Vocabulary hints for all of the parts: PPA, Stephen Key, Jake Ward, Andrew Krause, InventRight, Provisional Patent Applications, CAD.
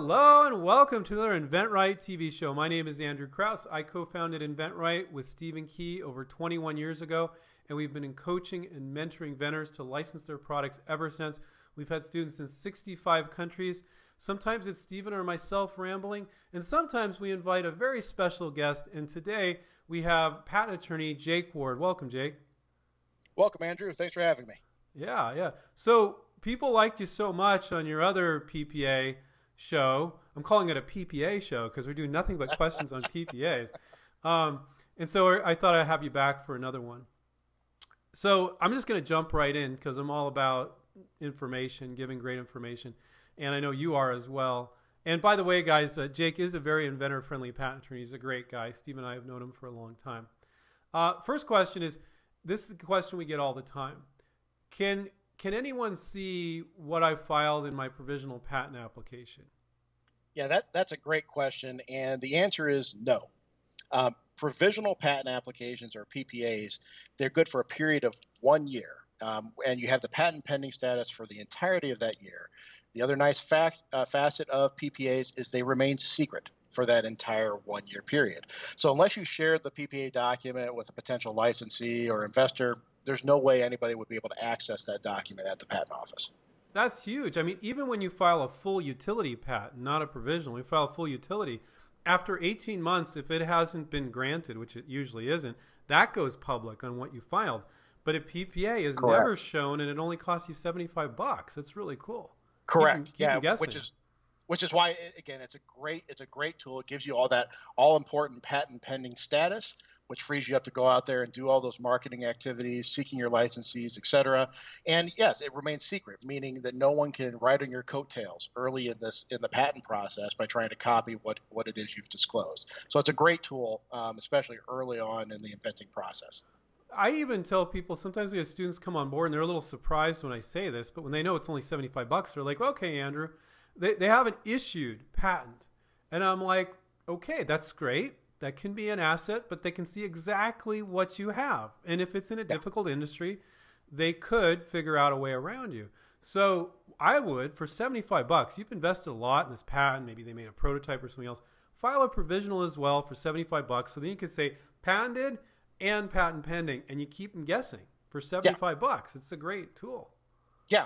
Hello and welcome to another InventRight TV show. My name is Andrew Krause. I co-founded InventRight with Stephen Key over 21 years ago, and we've been in coaching and mentoring vendors to license their products ever since. We've had students in 65 countries. Sometimes it's Stephen or myself rambling, and sometimes we invite a very special guest, and today we have patent attorney Jake Ward. Welcome, Jake. Welcome, Andrew. Thanks for having me. Yeah. So people liked you so much on your other PPA show. I'm calling it a PPA show because we're doing nothing but questions on PPAs. And so I thought I'd have you back for another one. So I'm just going to jump right in because I'm all about information, giving great information. And I know you are as well. And by the way, guys, Jake is a very inventor-friendly patent attorney. He's a great guy. Steve and I have known him for a long time. First question is, this is a question we get all the time. Can anyone see what I filed in my provisional patent application? Yeah, that's a great question. And the answer is no. Provisional patent applications, or PPAs, they're good for a period of 1 year. And you have the patent pending status for the entirety of that year. The other nice facet of PPAs is they remain secret for that entire one-year period. So unless you shared the PPA document with a potential licensee or investor, there's no way anybody would be able to access that document at the patent office. That's huge. I mean, even when you file a full utility patent, not a provisional, we file a full utility, after 18 months, if it hasn't been granted, which it usually isn't, that goes public on what you filed. But a PPA is Correct. Never shown, and it only costs you $75. That's really cool. Correct. Keep guessing. Which is why, again, it's a great tool. It gives you all that all-important patent pending status, which frees you up to go out there and do all those marketing activities, seeking your licensees, et cetera. And yes, it remains secret, meaning that no one can ride on your coattails early in the patent process by trying to copy what it is you've disclosed. So it's a great tool, especially early on in the inventing process. I even tell people, sometimes we have students come on board and they're a little surprised when I say this, but when they know it's only $75, they're like, okay, Andrew, they haven't issued patent. And I'm like, okay, that's great. That can be an asset, but they can see exactly what you have. And if it's in a difficult industry, they could figure out a way around you. So I would, for $75, you've invested a lot in this patent, maybe they made a prototype or something else, file a provisional as well for $75. So then you could say patented and patent pending, and you keep them guessing for $75. It's a great tool. Yeah,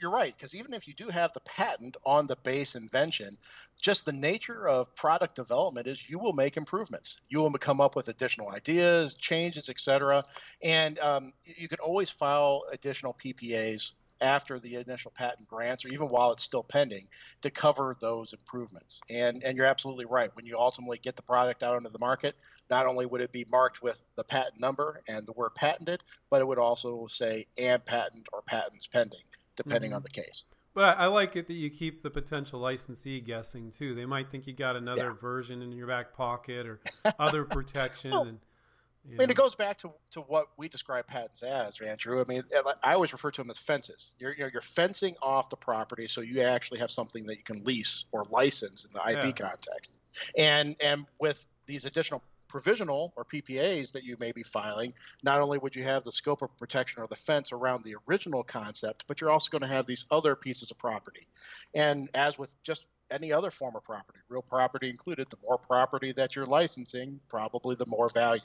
you're right, because even if you do have the patent on the base invention, just the nature of product development is you will make improvements. You will come up with additional ideas, changes, et cetera, and you can always file additional PPAs after the initial patent grants or even while it's still pending to cover those improvements. And you're absolutely right. When you ultimately get the product out into the market, not only would it be marked with the patent number and the word patented, but it would also say and patent or patents pending, depending on the case. But I like it that you keep the potential licensee guessing too. They might think you got another version in your back pocket or other protection. Yeah. I mean, it goes back to what we describe patents as, Andrew. I mean, I always refer to them as fences. You're fencing off the property so you actually have something that you can lease or license in the IP context. And with these additional provisional or PPAs that you may be filing, not only would you have the scope of protection or the fence around the original concept, but you're also going to have these other pieces of property. And as with just any other form of property, real property included, the more property that you're licensing, probably the more value.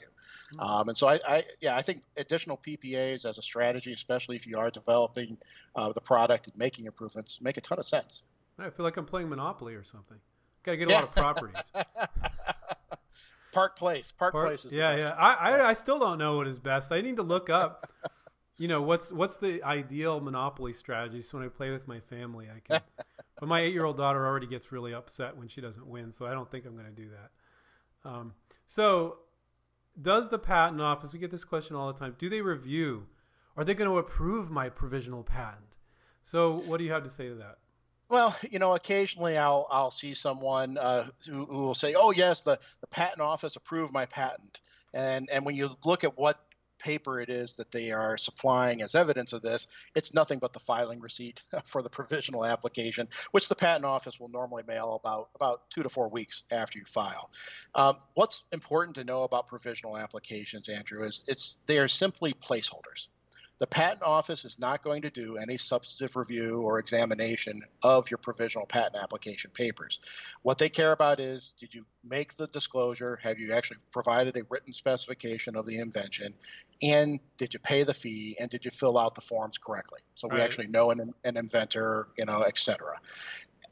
And so I think additional PPAs as a strategy, especially if you are developing the product and making improvements, make a ton of sense. I feel like I'm playing Monopoly or something. Got to get a lot of properties. Park Place is the best. I still don't know what is best. I need to look up, you know, what's the ideal Monopoly strategy so when I play with my family I can. But my 8-year-old daughter already gets really upset when she doesn't win, so I don't think I'm going to do that. So does the patent office, we get this question all the time, do they review? Are they going to approve my provisional patent? So what do you have to say to that? Well, you know, occasionally I'll see someone who will say, oh, yes, the patent office approved my patent. And when you look at what paper it is that they are supplying as evidence of this, it's nothing but the filing receipt for the provisional application, which the patent office will normally mail about 2 to 4 weeks after you file. What's important to know about provisional applications, Andrew, is they are simply placeholders. The patent office is not going to do any substantive review or examination of your provisional patent application papers. What they care about is, did you make the disclosure? Have you actually provided a written specification of the invention? And did you pay the fee? And did you fill out the forms correctly? So we actually know an inventor, you know, et cetera.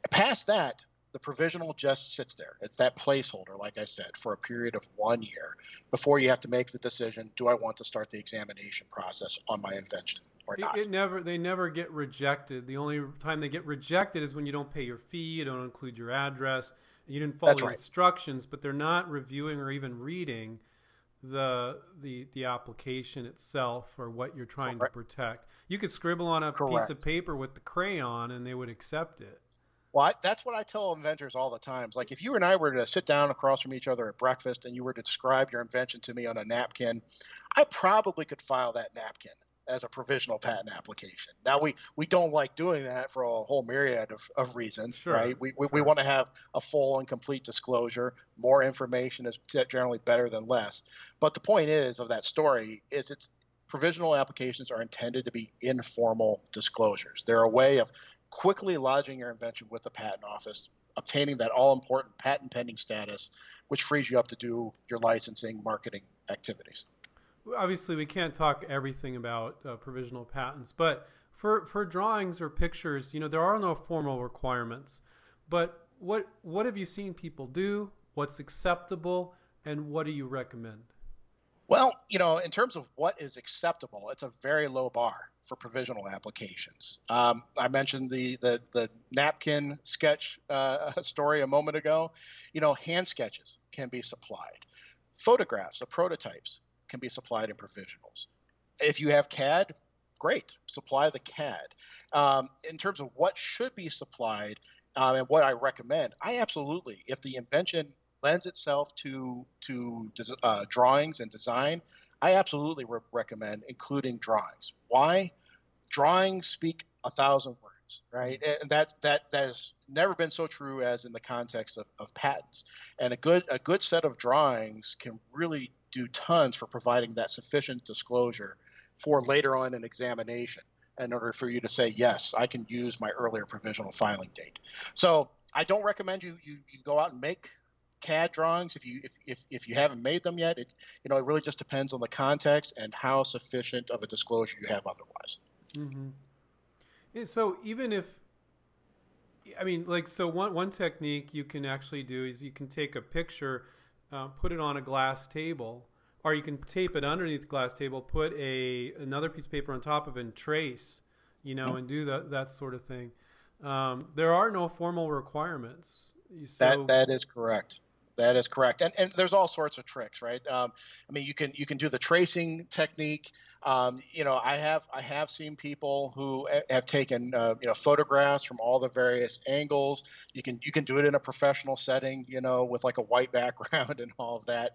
Past that, the provisional just sits there. It's that placeholder, like I said, for a period of 1 year before you have to make the decision, do I want to start the examination process on my invention or not? They never get rejected. The only time they get rejected is when you don't pay your fee, you don't include your address, you didn't follow your instructions, but they're not reviewing or even reading the application itself or what you're trying to protect. You could scribble on a piece of paper with the crayon and they would accept it. Well, that's what I tell inventors all the time. It's like, if you and I were to sit down across from each other at breakfast and you were to describe your invention to me on a napkin, I probably could file that napkin as a provisional patent application. Now, we don't like doing that for a whole myriad of reasons, right? We want to have a full and complete disclosure. More information is generally better than less. But the point is of that story is it's provisional applications are intended to be informal disclosures. They're a way of quickly lodging your invention with the patent office, obtaining that all-important patent pending status, which frees you up to do your licensing, marketing activities. Obviously, we can't talk everything about provisional patents, but for drawings or pictures, you know, there are no formal requirements. But what have you seen people do? What's acceptable, and what do you recommend? Well, you know, in terms of what is acceptable, it's a very low bar for provisional applications. I mentioned the napkin sketch story a moment ago. You know, hand sketches can be supplied. Photographs of prototypes can be supplied in provisionals. If you have CAD, great, supply the CAD. In terms of what should be supplied and what I recommend, I absolutely, if the invention lends itself to drawings and design, I absolutely recommend including drawings. Why? Drawings speak 1,000 words, right? And that has never been so true as in the context of patents. And a good set of drawings can really do tons for providing that sufficient disclosure for later on an examination in order for you to say, yes, I can use my earlier provisional filing date. So I don't recommend you go out and make CAD drawings if you haven't made them yet. It, you know, it really just depends on the context and how sufficient of a disclosure you have otherwise. Mm-hmm. And so even if, I mean, like, so one technique you can actually do is you can take a picture, put it on a glass table, or you can tape it underneath the glass table, put another piece of paper on top of it and trace, you know, mm-hmm. and do that sort of thing. There are no formal requirements. So that is correct. That is correct, and there's all sorts of tricks, right? I mean, you can do the tracing technique. You know, I have seen people who have taken you know, photographs from all the various angles. You can do it in a professional setting, you know, with like a white background and all of that.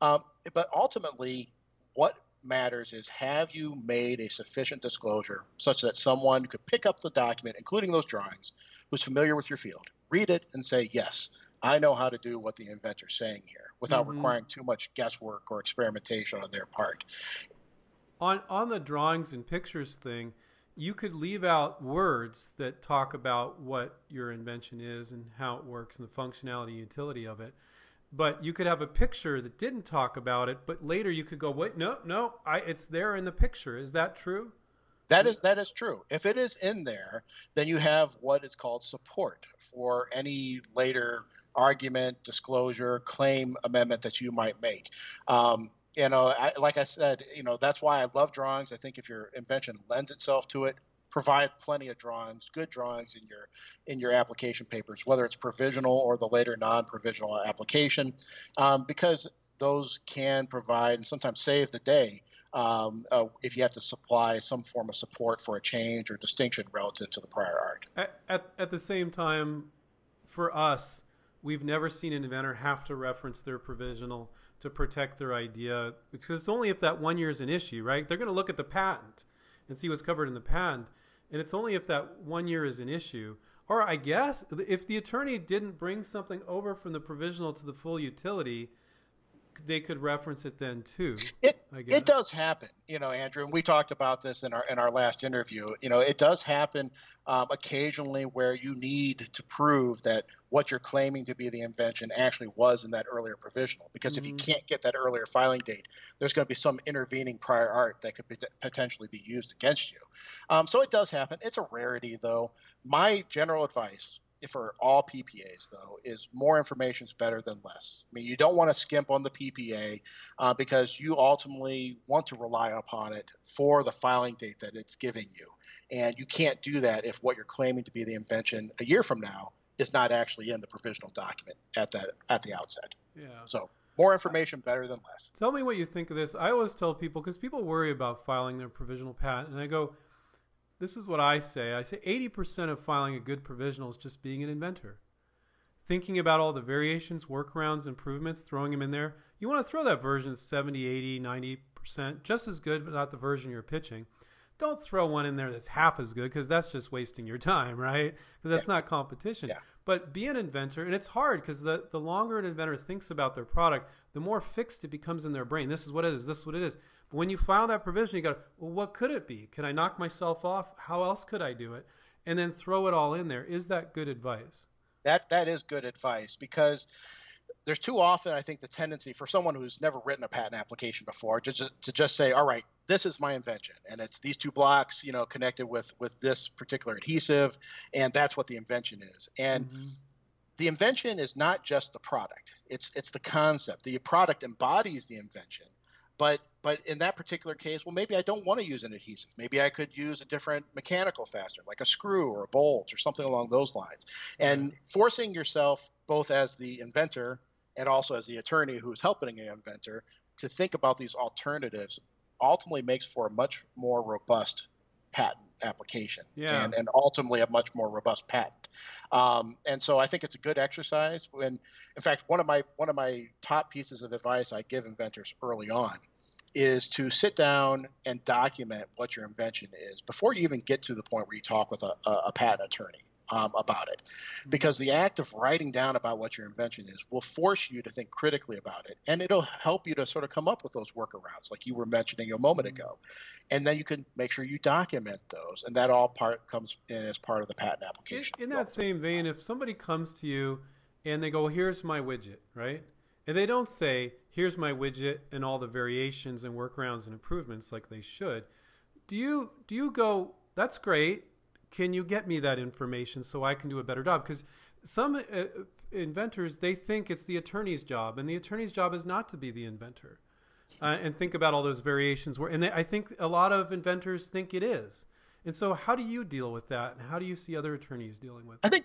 But ultimately, what matters is, have you made a sufficient disclosure such that someone could pick up the document, including those drawings, who's familiar with your field, read it, and say, yes, I know how to do what the inventor's saying here, without mm-hmm. requiring too much guesswork or experimentation on their part. On the drawings and pictures thing, you could leave out words that talk about what your invention is and how it works and the functionality and utility of it. But you could have a picture that didn't talk about it, but later you could go, wait, no, it's there in the picture. Is that true? That is true. If it is in there, then you have what is called support for any later argument, disclosure, claim, amendment that you might make. You know, like I said, you know, that's why I love drawings. I think if your invention lends itself to it, provide plenty of drawings, good drawings in your application papers, whether it's provisional or the later non-provisional application, because those can provide and sometimes save the day. If you have to supply some form of support for a change or distinction relative to the prior art. At the same time, for us, we've never seen an inventor have to reference their provisional to protect their idea, because it's only if that 1 year is an issue, right? They're going to look at the patent and see what's covered in the patent, and it's only if that 1 year is an issue. Or I guess if the attorney didn't bring something over from the provisional to the full utility, they could reference it then too. It does happen, you know, Andrew, and we talked about this in our last interview. You know, it does happen occasionally where you need to prove that what you're claiming to be the invention actually was in that earlier provisional, because if you can't get that earlier filing date, there's going to be some intervening prior art that could potentially be used against you. So it does happen. It's a rarity, though. My general advice for all PPAs, though, is more information is better than less. I mean, you don't want to skimp on the PPA because you ultimately want to rely upon it for the filing date that it's giving you. And you can't do that if what you're claiming to be the invention a year from now is not actually in the provisional document at the outset. Yeah. So more information, better than less. Tell me what you think of this. I always tell people, because people worry about filing their provisional patent, and I go, this is what I say. I say 80% of filing a good provisional is just being an inventor. Thinking about all the variations, workarounds, improvements, throwing them in there. You want to throw that version at 70, 80, 90%, just as good, but not the version you're pitching. Don't throw one in there that's half as good, because that's just wasting your time, right? Because that's not competition. Yeah. But be an inventor, and it's hard, because the longer an inventor thinks about their product, the more fixed it becomes in their brain. This is what it is. This is what it is. But when you file that provision, you go, well, what could it be? Can I knock myself off? How else could I do it? And then throw it all in there. Is that good advice? That is good advice, because there's too often, I think, the tendency for someone who's never written a patent application before to just say, all right, this is my invention, and it's these two blocks, you know, connected with this particular adhesive, and that's what the invention is. And the invention is not just the product. It's the concept. The product embodies the invention. But in that particular case, well, maybe I don't want to use an adhesive. Maybe I could use a different mechanical fastener, like a screw or a bolt or something along those lines. And forcing yourself, both as the inventor and also as the attorney who's helping the inventor, to think about these alternatives ultimately makes for a much more robust patent application and ultimately a much more robust patent. And so I think it's a good exercise. And in fact, one of my top pieces of advice I give inventors early on is to sit down and document what your invention is before you even get to the point where you talk with a patent attorney about it. Because the act of writing down about what your invention is will force you to think critically about it, and it'll help you to sort of come up with those workarounds like you were mentioning a moment ago. And then you can make sure you document those, and that all comes in as part of the patent application. In that same vein, if somebody comes to you and they go, well, here's my widget, right? And they don't say, here's my widget and all the variations and workarounds and improvements like they should. Do you go, that's great. Can you get me that information so I can do a better job? Because some inventors, they think it's the attorney's job, and the attorney's job is not to be the inventor and think about all those variations. I think a lot of inventors think it is. And so how do you deal with that, and how do you see other attorneys dealing with it?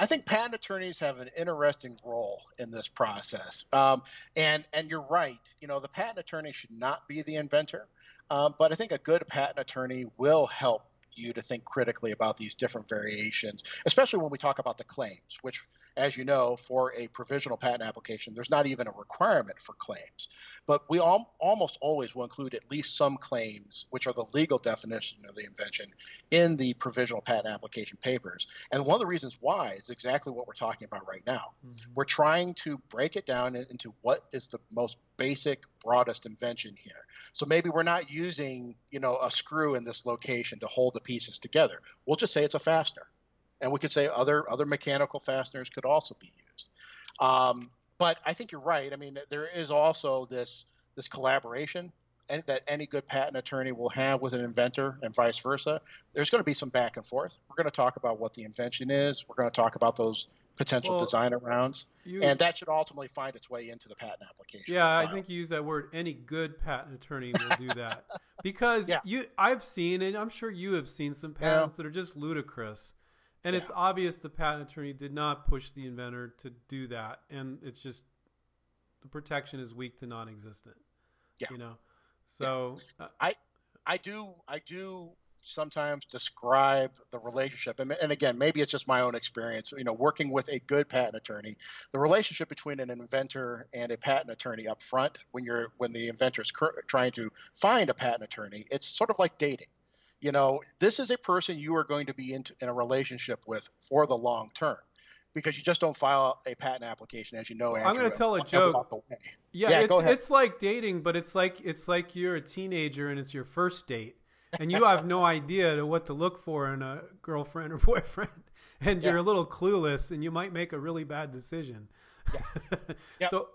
I think patent attorneys have an interesting role in this process. And you're right. You know, the patent attorney should not be the inventor. But I think a good patent attorney will help you to think critically about these different variations, especially when we talk about the claims, which, as you know, for a provisional patent application, there's not even a requirement for claims. But we almost always will include at least some claims, which are the legal definition of the invention, in the provisional patent application papers. And one of the reasons why is exactly what we're talking about right now. We're trying to break it down into what is the most basic, broadest invention here. So maybe we're not using, you know, a screw in this location to hold the pieces together. We'll just say it's a fastener. And we could say other mechanical fasteners could also be used. But I think you're right. I mean, there is also this collaboration that any good patent attorney will have with an inventor and vice versa. There's going to be some back and forth. We're going to talk about what the invention is. We're going to talk about those potential design arounds. And that should ultimately find its way into the patent application. Yeah, I think you use that word. Any good patent attorney will do that. Because I've seen, and I'm sure you have seen, some patents that are just ludicrous. And it's obvious the patent attorney did not push the inventor to do that. And it's just the protection is weak to non-existent, you know? So I do sometimes describe the relationship. And again, maybe it's just my own experience, you know, working with a good patent attorney, the relationship between an inventor and a patent attorney up front, when the inventor is trying to find a patent attorney, it's sort of like dating. You know, this is a person you are going to be in a relationship with for the long term. because you just don't file a patent application, as you know, Andrew. I'm going to tell a joke. Yeah, it's like dating, but it's like you're a teenager and it's your first date, and you have no idea what to look for in a girlfriend or boyfriend, and you're a little clueless, and you might make a really bad decision. Yeah. Yep. So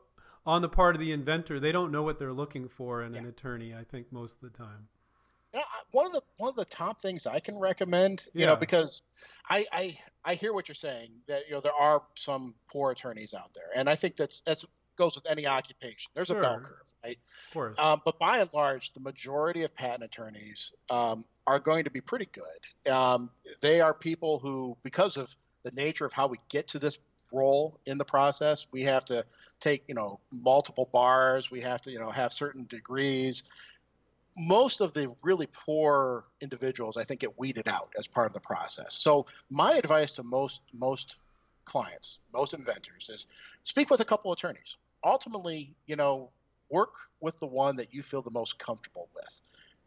on the part of the inventor, they don't know what they're looking for in an attorney, I think, most of the time. You know, one of the top things I can recommend, you know, because I hear what you're saying, that, you know, there are some poor attorneys out there, and I think that's goes with any occupation. There's a bell curve, right? Of course. But by and large, the majority of patent attorneys are going to be pretty good. They are people who, because of the nature of how we get to this role in the process, we have to take, you know, multiple bars. We have to, you know, have certain degrees. Most of the really poor individuals, I think, get weeded out as part of the process. So my advice to most clients, most inventors, is speak with a couple attorneys. Ultimately, you know, work with the one that you feel the most comfortable with.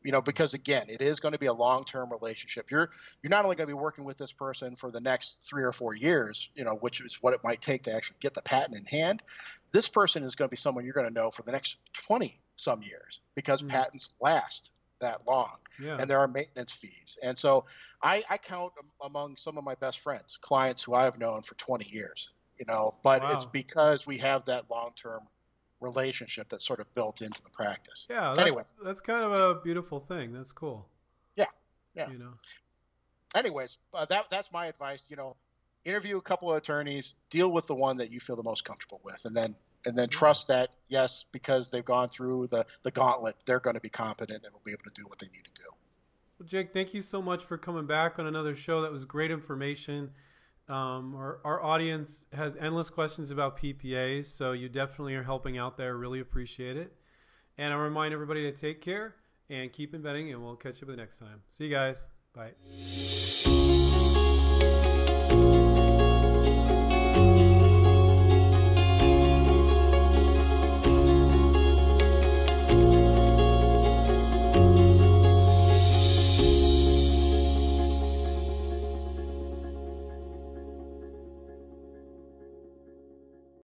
You know, because again, it is going to be a long-term relationship. You're not only going to be working with this person for the next 3 or 4 years, you know, which is what it might take to actually get the patent in hand. This person is going to be someone you're going to know for the next 20-some years, because patents last that long, and there are maintenance fees. And so I count among some of my best friends, clients who I have known for 20 years, you know, but it's because we have that long-term relationship that's sort of built into the practice. Yeah. Anyways, that's kind of a beautiful thing. That's cool. Yeah. Yeah. You know. Anyways, that's my advice. You know, interview a couple of attorneys, deal with the one that you feel the most comfortable with, and then trust that, yes, because they've gone through the gauntlet, they're going to be competent and will be able to do what they need to do. Well, Jake, thank you so much for coming back on another show. That was great information. Our audience has endless questions about PPAs, so you definitely are helping out there. Really appreciate it. And I remind everybody to take care and keep inventing, and we'll catch you up the next time. See you guys. Bye.